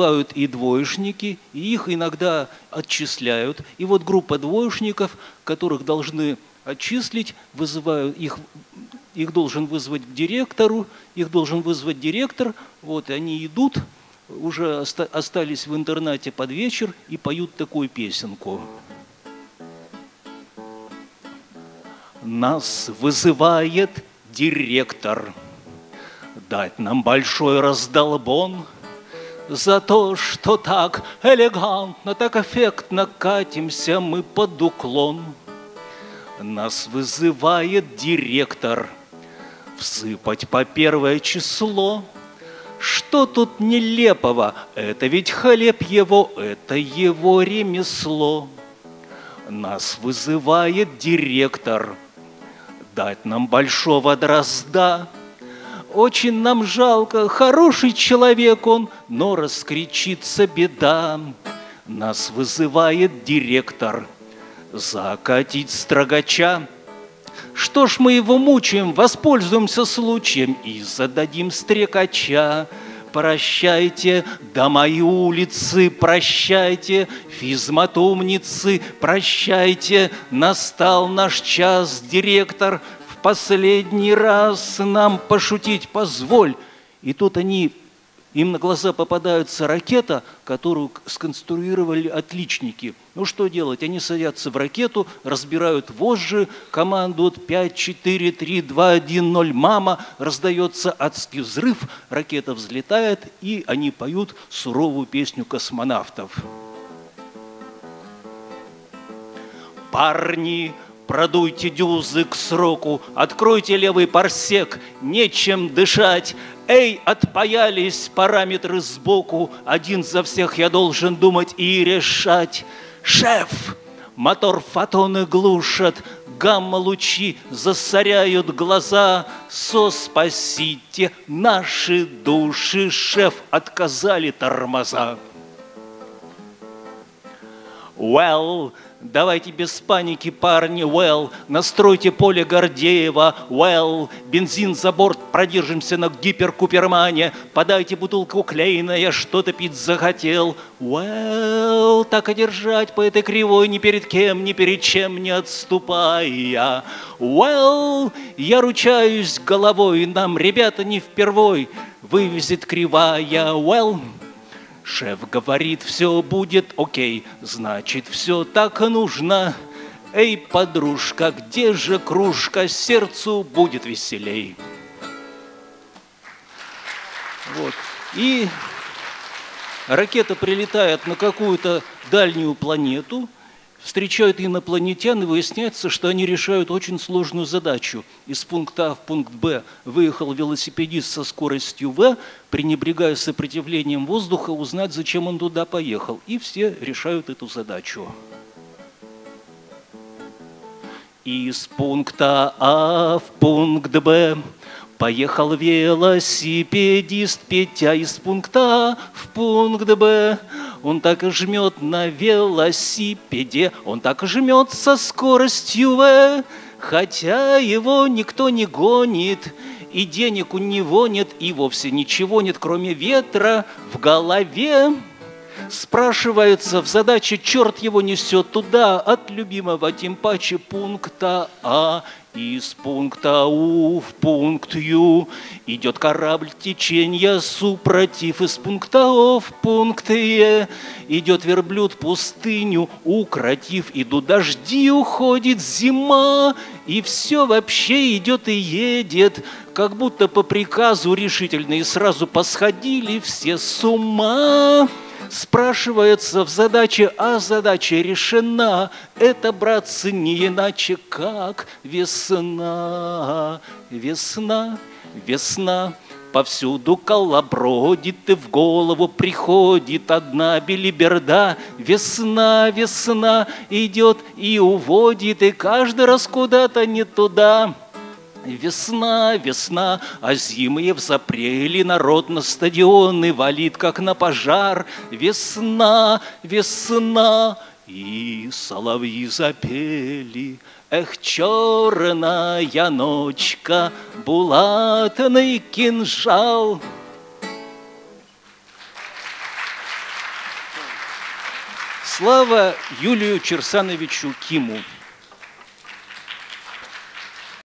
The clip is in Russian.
погибают и двоечники, и их иногда отчисляют. И вот группа двоечников, которых должны отчислить, вызывают их должен вызвать к директору, их должен вызвать директор, вот, и они идут, уже остались в интернате под вечер и поют такую песенку. Нас вызывает директор, дать нам большой раздолбон за то, что так элегантно, так эффектно катимся мы под уклон. Нас вызывает директор всыпать по 1 число. Что тут нелепого? Это ведь хлеб его, это его ремесло. Нас вызывает директор дать нам большого дрозда. Очень нам жалко, хороший человек он, но раскричится беда. Нас вызывает директор закатить строгача. Что ж мы его мучаем, воспользуемся случаем и зададим стрекача. Прощайте, дома и улицы, прощайте, физмат-умницы, прощайте. Настал наш час, директор, в последний раз нам пошутить позволь. И тут им на глаза попадается ракета, которую сконструировали отличники. Ну что делать? Они садятся в ракету, разбирают вожжи, командуют 5, 4, 3, 2, 1, 0, мама. Раздается адский взрыв, ракета взлетает, и они поют суровую песню космонавтов. Парни, продуйте дюзы к сроку, откройте левый парсек, нечем дышать. Эй, отпаялись параметры сбоку, один за всех я должен думать и решать. Шеф, мотор фотоны глушат, гамма-лучи засоряют глаза. Соспасите наши души, шеф, отказали тормоза. Well, давайте без паники, парни, well, настройте поле Гордеева, well, бензин за борт, продержимся на гиперкупермане, подайте бутылку Клейна, я что-то пить захотел, well, так и держать по этой кривой, ни перед кем, ни перед чем не отступая, well, я ручаюсь головой, нам, ребята, не впервой, вывезет кривая, well. Шеф говорит, все будет окей, значит, все так нужно. Эй, подружка, где же кружка, сердцу будет веселей. Вот. И ракета прилетает на какую-то дальнюю планету, встречают инопланетян, и выясняется, что они решают очень сложную задачу. Из пункта А в пункт Б выехал велосипедист со скоростью В, пренебрегая сопротивлением воздуха, узнать, зачем он туда поехал. И все решают эту задачу. Из пункта А в пункт Б поехал велосипедист Петя. Из пункта А в пункт Б он так и жмет на велосипеде, он так и жмет со скоростью В, хотя его никто не гонит, и денег у него нет, и вовсе ничего нет, кроме ветра в голове. Спрашивается в задаче, черт его несет туда, от любимого тем паче пункта А. Из пункта У в пункт Ю идет корабль течения супротив. Из пункта О в пункт Е идет верблюд пустыню укротив. Иду дожди, уходит зима, и все вообще идет и едет, как будто по приказу решительно, и сразу посходили все с ума. Спрашивается в задаче, а задача решена. Это, братцы, не иначе, как весна. Весна, весна, повсюду колобродит, и в голову приходит одна белиберда. Весна, весна, идет и уводит, и каждый раз куда-то не туда. Весна, весна, а зимы в запрели, народ на стадионы валит, как на пожар. Весна, весна, и соловьи запели. Эх, черная ночка, булатный кинжал. Слава Юлию Кирсановичу Киму!